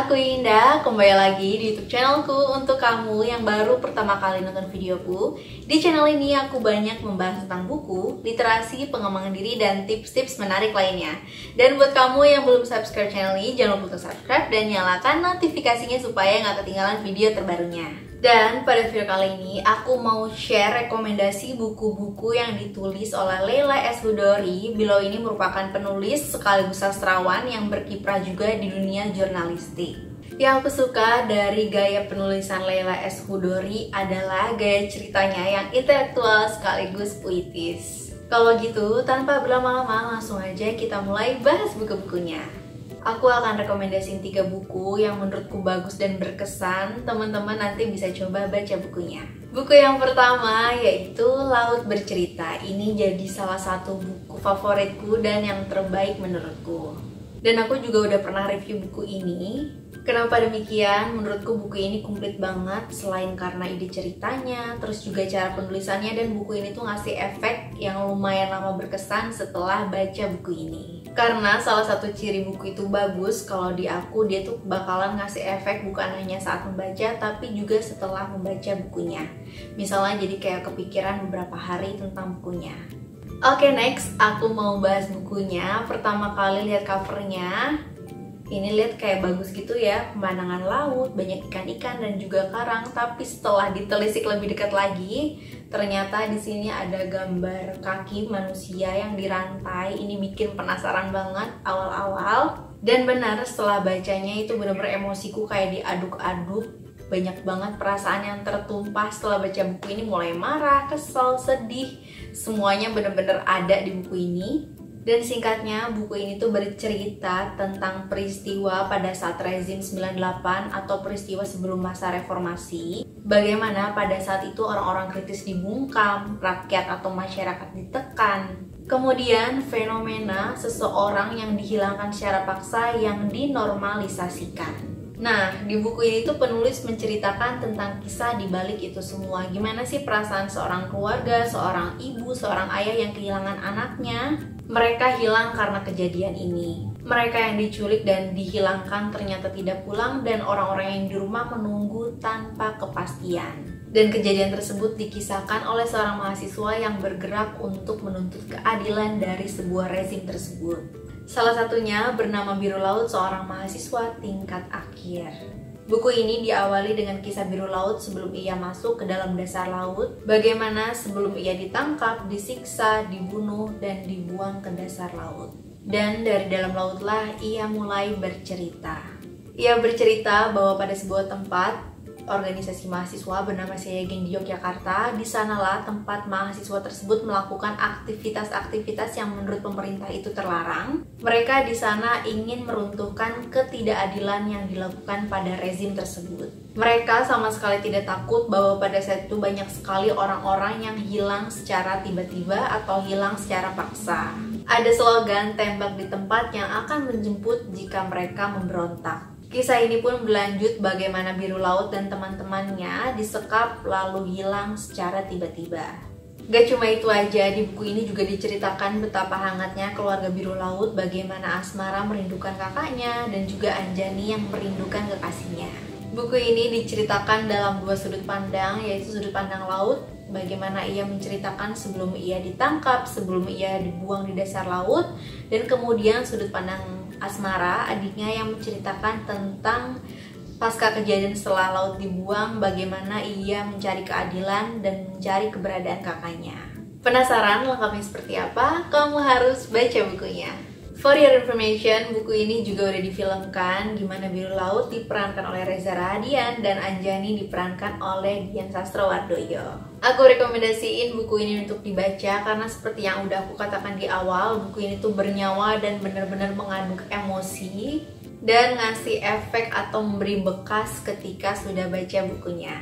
aku Indah, kembali lagi di YouTube channelku. Untuk kamu yang baru pertama kali nonton videoku, di channel ini aku banyak membahas tentang buku, literasi, pengembangan diri, dan tips-tips menarik lainnya. Dan buat kamu yang belum subscribe channel ini, jangan lupa untuk subscribe dan nyalakan notifikasinya supaya nggak ketinggalan video terbarunya. Dan pada video kali ini, aku mau share rekomendasi buku-buku yang ditulis oleh Leila S. Chudori. Beliau ini merupakan penulis sekaligus sastrawan yang berkiprah juga di dunia jurnalistik. Yang aku suka dari gaya penulisan Leila S. Chudori adalah gaya ceritanya yang intelektual sekaligus puitis. Kalau gitu, tanpa berlama-lama langsung aja kita mulai bahas buku-bukunya. Aku akan rekomendasiin 3 buku yang menurutku bagus dan berkesan. Teman-teman nanti bisa coba baca bukunya. Buku yang pertama yaitu Laut Bercerita. Ini jadi salah satu buku favoritku dan yang terbaik menurutku. Dan aku juga udah pernah review buku ini. Kenapa demikian? Menurutku buku ini komplit banget, selain karena ide ceritanya, terus juga cara penulisannya, dan buku ini tuh ngasih efek yang lumayan lama berkesan setelah baca buku ini. Karena salah satu ciri buku itu bagus, kalau di aku dia tuh bakalan ngasih efek bukan hanya saat membaca, tapi juga setelah membaca bukunya. Misalnya jadi kayak kepikiran beberapa hari tentang bukunya. Oke, next aku mau bahas bukunya. Pertama kali lihat covernya. Ini lihat kayak bagus gitu ya, pemandangan laut, banyak ikan-ikan dan juga karang. Tapi setelah ditelisik lebih dekat lagi, ternyata di sini ada gambar kaki manusia yang dirantai. Ini bikin penasaran banget awal-awal. Dan benar setelah bacanya itu benar-benar emosiku kayak diaduk-aduk. Banyak banget perasaan yang tertumpah setelah baca buku ini, mulai marah, kesel, sedih. Semuanya benar-benar ada di buku ini. Dan singkatnya, buku ini tuh bercerita tentang peristiwa pada saat rezim 98 atau peristiwa sebelum masa reformasi. Bagaimana pada saat itu orang-orang kritis dibungkam, rakyat atau masyarakat ditekan. Kemudian fenomena seseorang yang dihilangkan secara paksa yang dinormalisasikan. Nah, di buku ini tuh penulis menceritakan tentang kisah di balik itu semua. Gimana sih perasaan seorang keluarga, seorang ibu, seorang ayah yang kehilangan anaknya? Mereka hilang karena kejadian ini. Mereka yang diculik dan dihilangkan ternyata tidak pulang, dan orang-orang yang di rumah menunggu tanpa kepastian. Dan kejadian tersebut dikisahkan oleh seorang mahasiswa yang bergerak untuk menuntut keadilan dari sebuah rezim tersebut. Salah satunya bernama Biru Laut, seorang mahasiswa tingkat akhir. Buku ini diawali dengan kisah Biru Laut sebelum ia masuk ke dalam dasar laut. Bagaimana sebelum ia ditangkap, disiksa, dibunuh, dan dibuang ke dasar laut. Dan dari dalam lautlah ia mulai bercerita. Ia bercerita bahwa pada sebuah tempat, organisasi mahasiswa bernama Seyegeng di Yogyakarta. Di sanalah tempat mahasiswa tersebut melakukan aktivitas-aktivitas yang menurut pemerintah itu terlarang. Mereka di sana ingin meruntuhkan ketidakadilan yang dilakukan pada rezim tersebut. Mereka sama sekali tidak takut bahwa pada saat itu banyak sekali orang-orang yang hilang secara tiba-tiba atau hilang secara paksa. Ada slogan "tembak di tempat" yang akan menjemput jika mereka memberontak. Kisah ini pun berlanjut bagaimana Biru Laut dan teman-temannya disekap lalu hilang secara tiba-tiba. Gak cuma itu aja, di buku ini juga diceritakan betapa hangatnya keluarga Biru Laut, bagaimana Asmara merindukan kakaknya dan juga Anjani yang merindukan kekasihnya. Buku ini diceritakan dalam 2 sudut pandang, yaitu sudut pandang laut, bagaimana ia menceritakan sebelum ia ditangkap, sebelum ia dibuang di dasar laut, dan kemudian sudut pandang Asmara, adiknya, yang menceritakan tentang pasca kejadian setelah laut dibuang, bagaimana ia mencari keadilan dan mencari keberadaan kakaknya. Penasaran lengkapnya seperti apa? Kamu harus baca bukunya. For your information, buku ini juga udah difilmkan, dimana Biru Laut diperankan oleh Reza Radian dan Anjani diperankan oleh Dian Sastrowardoyo. Aku rekomendasiin buku ini untuk dibaca karena seperti yang udah aku katakan di awal, buku ini tuh bernyawa dan benar-benar mengaduk emosi dan ngasih efek atau memberi bekas ketika sudah baca bukunya.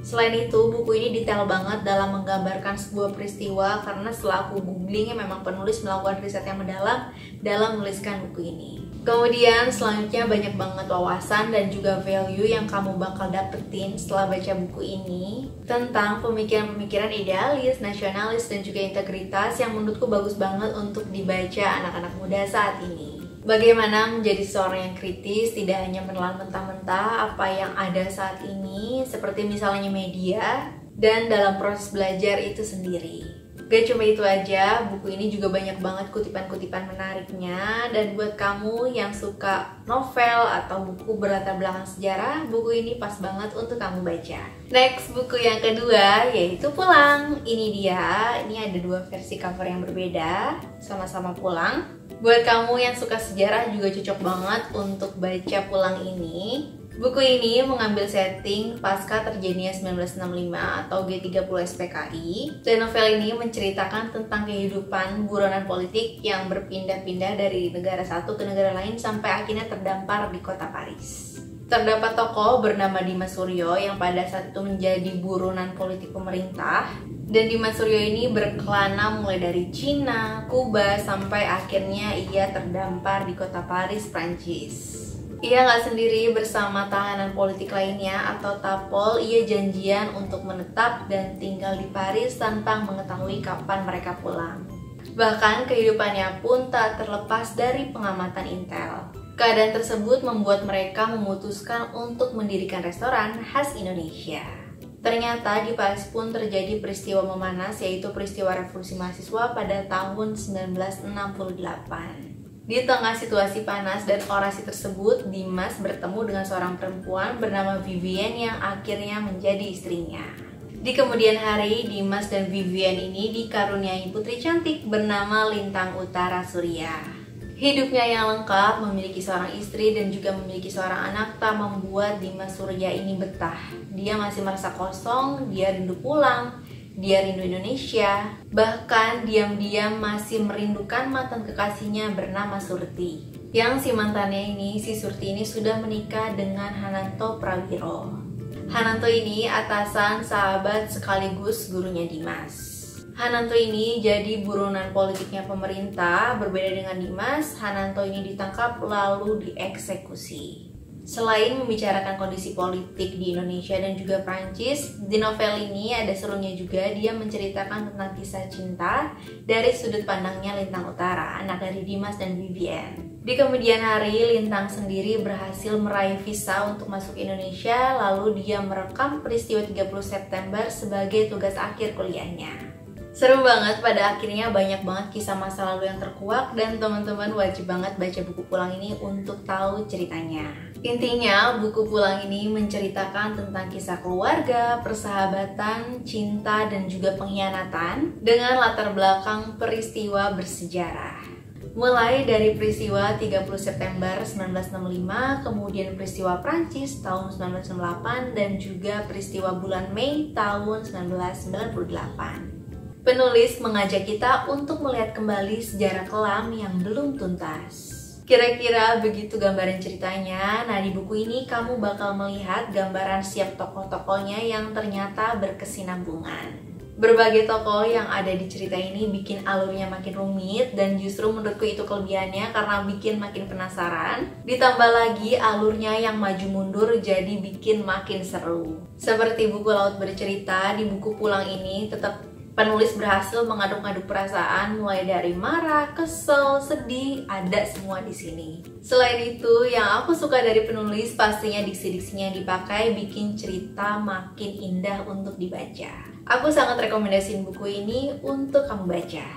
Selain itu, buku ini detail banget dalam menggambarkan sebuah peristiwa karena setelah aku googlingnya memang penulis melakukan riset yang mendalam dalam menuliskan buku ini. Kemudian selanjutnya banyak banget wawasan dan juga value yang kamu bakal dapetin setelah baca buku ini tentang pemikiran-pemikiran idealis, nasionalis, dan juga integritas yang menurutku bagus banget untuk dibaca anak-anak muda saat ini. Bagaimana menjadi seorang yang kritis, tidak hanya menelan mentah-mentah apa yang ada saat ini, seperti misalnya media, dan dalam proses belajar itu sendiri. Gak cuma itu aja, buku ini juga banyak banget kutipan-kutipan menariknya, dan buat kamu yang suka novel atau buku berlatar belakang sejarah, buku ini pas banget untuk kamu baca. Next, buku yang kedua yaitu Pulang. Ini dia, ini ada dua versi cover yang berbeda, sama-sama Pulang. Buat kamu yang suka sejarah juga cocok banget untuk baca Pulang ini. Buku ini mengambil setting pasca terjadinya 1965 atau G30 SPKI. Dan novel ini menceritakan tentang kehidupan buronan politik yang berpindah-pindah dari negara satu ke negara lain sampai akhirnya terdampar di kota Paris. Terdapat tokoh bernama Dimas Suryo yang pada saat itu menjadi buronan politik pemerintah. Dan Dimas Suryo ini berkelana mulai dari Cina, Kuba, sampai akhirnya ia terdampar di kota Paris, Prancis. Ia nggak sendiri, bersama tahanan politik lainnya atau tapol, ia janjian untuk menetap dan tinggal di Paris tanpa mengetahui kapan mereka pulang. Bahkan kehidupannya pun tak terlepas dari pengamatan intel. Keadaan tersebut membuat mereka memutuskan untuk mendirikan restoran khas Indonesia. Ternyata di Paris pun terjadi peristiwa memanas, yaitu peristiwa revolusi mahasiswa pada tahun 1968. Di tengah situasi panas dan orasi tersebut, Dimas bertemu dengan seorang perempuan bernama Vivian yang akhirnya menjadi istrinya. Di kemudian hari, Dimas dan Vivian ini dikaruniai putri cantik bernama Lintang Utara Surya. Hidupnya yang lengkap, memiliki seorang istri dan juga memiliki seorang anak, tak membuat Dimas Surya ini betah. Dia masih merasa kosong, dia rindu pulang, dia rindu Indonesia. Bahkan diam-diam masih merindukan mantan kekasihnya bernama Surti. Yang si mantannya ini, si Surti ini sudah menikah dengan Hananto Prawiro. Hananto ini atasan, sahabat, sekaligus gurunya Dimas. Hananto ini jadi buronan politiknya pemerintah. Berbeda dengan Dimas, Hananto ini ditangkap lalu dieksekusi. Selain membicarakan kondisi politik di Indonesia dan juga Prancis, di novel ini ada serunya juga, dia menceritakan tentang kisah cinta dari sudut pandangnya Lintang Utara, anak dari Dimas dan Vivian. Di kemudian hari, Lintang sendiri berhasil meraih visa untuk masuk Indonesia, lalu dia merekam peristiwa 30 September sebagai tugas akhir kuliahnya. Seru banget, pada akhirnya banyak banget kisah masa lalu yang terkuak, dan teman-teman wajib banget baca buku Pulang ini untuk tahu ceritanya. Intinya, buku Pulang ini menceritakan tentang kisah keluarga, persahabatan, cinta, dan juga pengkhianatan dengan latar belakang peristiwa bersejarah. Mulai dari peristiwa 30 September 1965, kemudian peristiwa Prancis tahun 1998, dan juga peristiwa bulan Mei tahun 1998. Penulis mengajak kita untuk melihat kembali sejarah kelam yang belum tuntas. Kira-kira begitu gambaran ceritanya. Nah, di buku ini kamu bakal melihat gambaran siap tokoh-tokohnya yang ternyata berkesinambungan. Berbagai tokoh yang ada di cerita ini bikin alurnya makin rumit, dan justru menurutku itu kelebihannya karena bikin makin penasaran. Ditambah lagi alurnya yang maju mundur, jadi bikin makin seru. Seperti buku Laut Bercerita, di buku Pulang ini tetap penulis berhasil mengaduk-aduk perasaan, mulai dari marah, kesel, sedih, ada semua di sini. Selain itu, yang aku suka dari penulis pastinya diksi-diksinya yang dipakai bikin cerita makin indah untuk dibaca. Aku sangat rekomendasiin buku ini untuk kamu baca.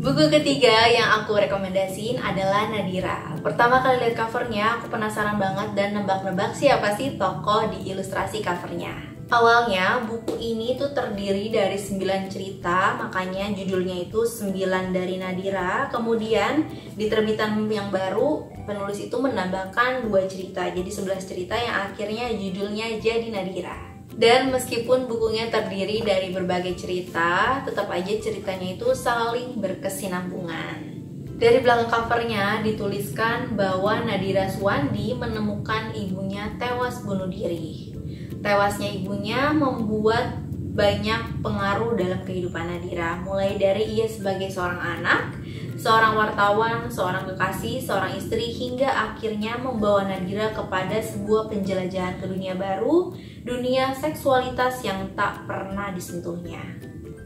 Buku ketiga yang aku rekomendasiin adalah Nadira. Pertama kali lihat covernya, aku penasaran banget dan nebak-nebak siapa sih tokoh di ilustrasi covernya. Awalnya buku ini tuh terdiri dari 9 cerita, makanya judulnya itu 9 dari Nadira. Kemudian di terbitan yang baru, penulis itu menambahkan 2 cerita, jadi 11 cerita yang akhirnya judulnya jadi Nadira. Dan meskipun bukunya terdiri dari berbagai cerita, tetap aja ceritanya itu saling berkesinambungan. Dari belakang covernya dituliskan bahwa Nadira Swandi menemukan ibunya tewas bunuh diri. Tewasnya ibunya membuat banyak pengaruh dalam kehidupan Nadira, mulai dari ia sebagai seorang anak, seorang wartawan, seorang kekasih, seorang istri, hingga akhirnya membawa Nadira kepada sebuah penjelajahan ke dunia baru, dunia seksualitas yang tak pernah disentuhnya.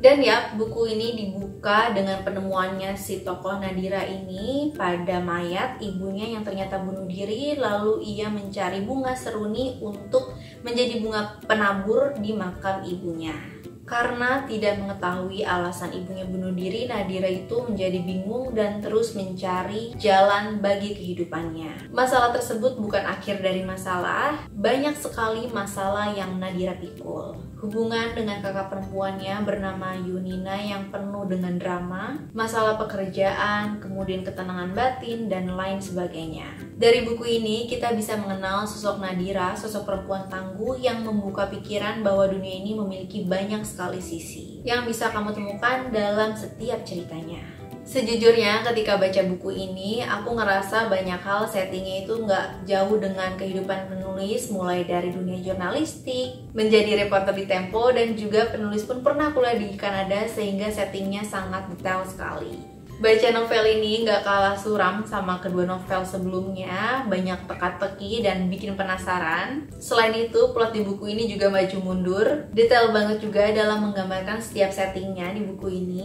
Dan ya, buku ini dibuka dengan penemuannya si tokoh Nadira ini pada mayat ibunya yang ternyata bunuh diri. Lalu ia mencari bunga seruni untuk menjadi bunga penabur di makam ibunya. Karena tidak mengetahui alasan ibunya bunuh diri, Nadira itu menjadi bingung dan terus mencari jalan bagi kehidupannya. Masalah tersebut bukan akhir dari masalah. Banyak sekali masalah yang Nadira pikul. Hubungan dengan kakak perempuannya bernama Yunina yang penuh dengan drama, masalah pekerjaan, kemudian ketenangan batin, dan lain sebagainya. Dari buku ini kita bisa mengenal sosok Nadira, sosok perempuan tangguh yang membuka pikiran bahwa dunia ini memiliki banyak sekali sisi yang bisa kamu temukan dalam setiap ceritanya. Sejujurnya ketika baca buku ini, aku ngerasa banyak hal settingnya itu nggak jauh dengan kehidupan penulis, mulai dari dunia jurnalistik, menjadi reporter di Tempo, dan juga penulis pun pernah kuliah di Kanada, sehingga settingnya sangat detail sekali. Baca novel ini nggak kalah suram sama kedua novel sebelumnya, banyak teka-teki dan bikin penasaran. Selain itu, plot di buku ini juga maju mundur, detail banget juga dalam menggambarkan setiap settingnya di buku ini.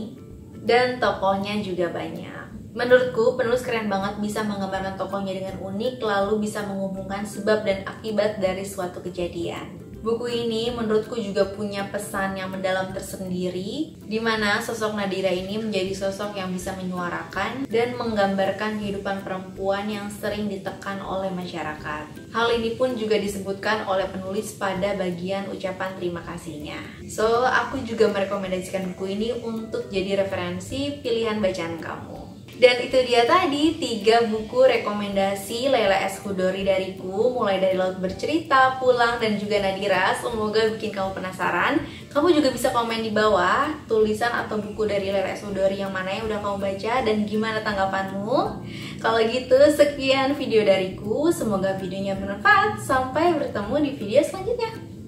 Dan tokohnya juga banyak. Menurutku penulis keren banget bisa menggambarkan tokohnya dengan unik, lalu bisa menghubungkan sebab dan akibat dari suatu kejadian. Buku ini menurutku juga punya pesan yang mendalam tersendiri, di mana sosok Nadira ini menjadi sosok yang bisa menyuarakan dan menggambarkan kehidupan perempuan yang sering ditekan oleh masyarakat. Hal ini pun juga disebutkan oleh penulis pada bagian ucapan terima kasihnya. So, aku juga merekomendasikan buku ini untuk jadi referensi pilihan bacaan kamu. Dan itu dia tadi 3 buku rekomendasi Leila S. Chudori dariku, mulai dari Laut Bercerita, Pulang, dan juga Nadira. Semoga bikin kamu penasaran. Kamu juga bisa komen di bawah tulisan atau buku dari Leila S. Chudori yang mana yang udah kamu baca dan gimana tanggapanmu. Kalau gitu, sekian video dariku. Semoga videonya bermanfaat. Sampai bertemu di video selanjutnya.